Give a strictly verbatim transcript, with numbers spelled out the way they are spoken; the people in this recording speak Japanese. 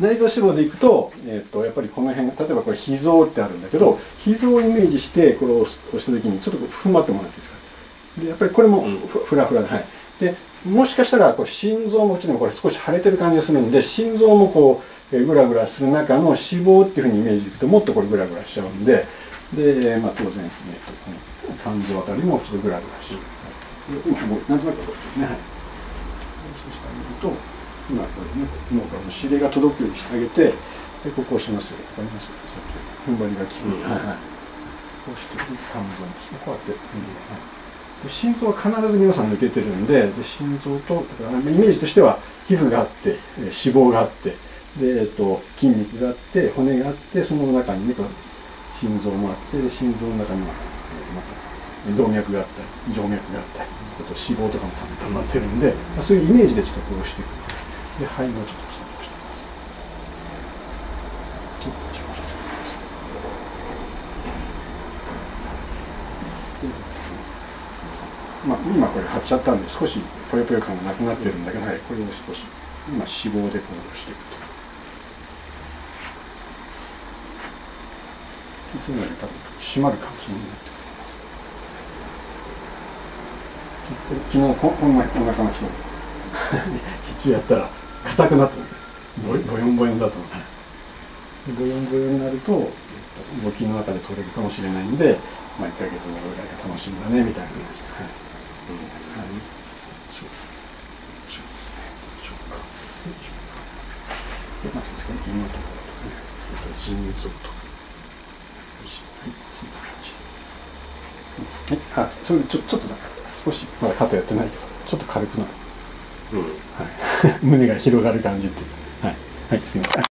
内臓脂肪でいくと、えっとやっぱりこの辺、例えばこれ脾臓ってあるんだけど、脾臓をイメージしてこれを押した時にちょっと踏ん張ってもらっていいですか。でやっぱりこれもフラフラで、はい、でもしかしたらこう心臓もうちのこれ少し腫れてる感じがするんで、心臓もこうグラグラする中の脂肪っていうふうにイメージでいくともっとこれグラグラしちゃうんで、で、まあ、当然、ね、肝臓あたりもちょっとグラグラし、なんとなくこうですね、はい、そうしてあげると、今これね、脳からの指令が届くようにしてあげて、でここをしますよ、わかります？踏ん張りが効く、うん、はいはい、こうして肝臓ですね、こうやって踏んで、はい、で心臓は必ず皆さん抜けてるんで、で心臓とだからイメージとしては皮膚があって、脂肪があって、でえっと筋肉があって、骨があって、その中にね、こう心臓もあって、で心臓の中にもあって。動脈があったり静脈があったり脂肪とかも溜まってるんで、そういうイメージでちょっとこうしていく。で肺もちょっと下にしてみます。ちょっと下にしてみます。まあ、今これ張っちゃったんで少しぽよぽよ感がなくなってるんだけど、はい、これを少し今脂肪でこうしていくと。そういうのに多分締まる感じになってくる。昨日こんなお腹の人一応やったら硬くなったので、ボヨンボヨンだと思う。ボヨンボヨンになると動きの中で取れるかもしれないんで、まあ、いっかげつのぐらいが楽しみだねみたいな感じで、はい、あ、それちょっとだから。少しまだ肩やってないけどちょっと軽くなる、うん、はい、胸が広がる感じっていう、はい、はい、すみません。